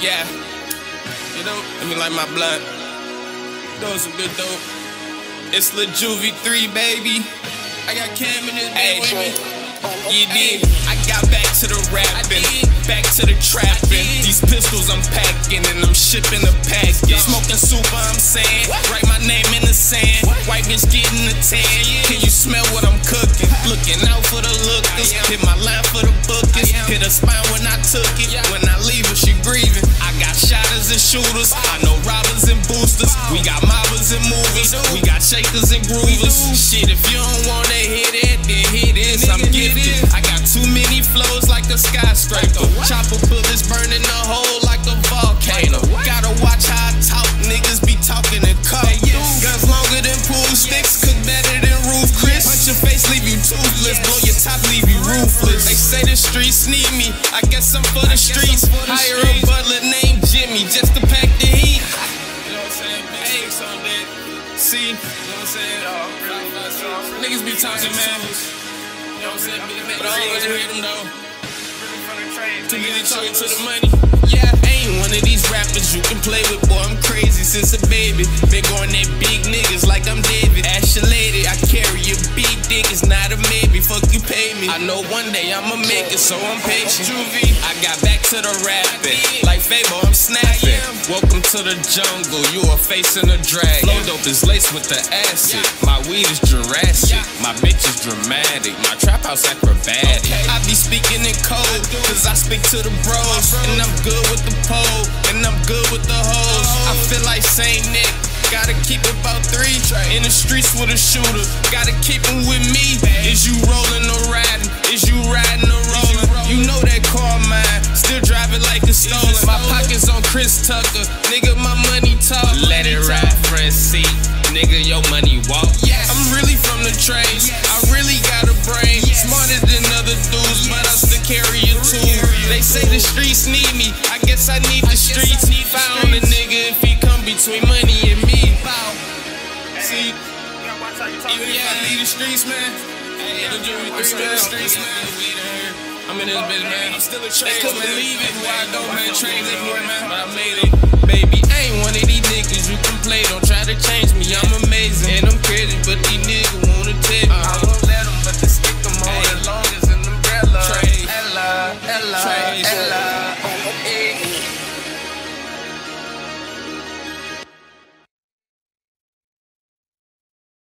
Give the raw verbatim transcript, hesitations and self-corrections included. Yeah, you know, let me light my blunt. Those are good dope. It's Lil Juvie three, baby. I got Cam in this bitch with me. You did. I got back to the rapping, back to the trapping. These pistols I'm packing and I'm shipping a package. Smoking super, I'm saying. Write my name in the sand. White bitch getting a tan. Can you smell what I'm cooking? Looking out for the lookers. Hit my line for the bookers. Hit a spine when I took it. When I leave her, she grieving. I got shotters and shooters. I know robbers and boosters. We got mobbers and movers. We got shakers and groovers. Shit, if you don't want to hit it, then hit this. I'm gifted. I got too many flows like a skyscraper. Chopper bullets burning a hole like a volcano. Gotta watch how I talk, niggas be talking in code. Guns longer than pool sticks, cook better than roof Chris. Punch your face, leave you toothless. Blow your top, leave you roofless. They say the streets need me, I guess I'm for the streets. Hire a butler named Jimmy just to pack the heat. You know what I'm saying? Hey, see, you know what I'm saying? Niggas be talking, man. You know what I'm saying? But I always hear them though. Too busy talking to the money. Yeah, I ain't one of these rappers you can play with, boy. I'm crazy since a baby. Been going at big niggas like I'm David. Ask your lady, I carry your big dick. It's not a maybe. Fuck you, pay me. I know one day I'ma make it, so I'm patient. I got back to the rapping. Like Fable, I'm snapping. Welcome to the jungle. You are facing a dragon. Flow dope is laced with the acid. My weed is Jurassic. My bitch is dramatic. My trap house acrobatic. I be speaking in code, cause I speak to the bros, and I'm good with the pole, and I'm good with the hoes. I feel like Saint Nick, gotta keep about three. In the streets with a shooter, gotta keep him with me. Is you rolling or riding? Is you riding or rolling? You know that car mine, still drive it like it's stolen. My pockets on Chris Tucker, nigga, my money talk. Let it ride, front seat, nigga, your money walk. I'm really from the trains, I really got a brain. Smarter than other dudes, but I still carry a tool. They say the streets need me, I guess I need the streets. Found a nigga if he come between money and me. See, even if I leave the streets, man, I'm still in the streets, man. I'm in this bitch, man. They couldn't believe it, where I go, man. Trains everywhere, man. But I made it, baby. I ain't one of these niggas you can play. Don't try to change me, I'm amazing. And I'm crazy, but these niggas wanna tell me.